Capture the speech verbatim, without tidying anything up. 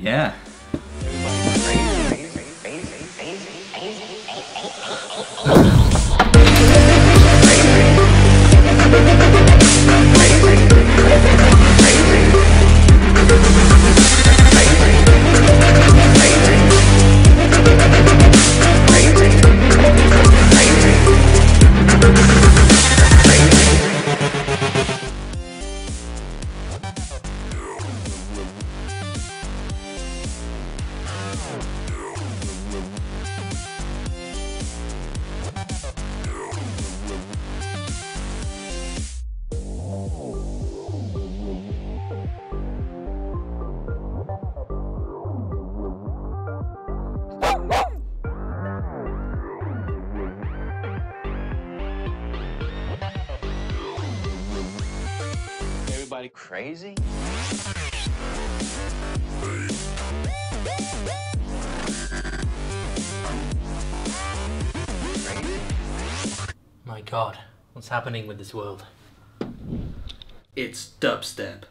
Yeah. Crazy? My God, what's happening with this world? It's dubstep.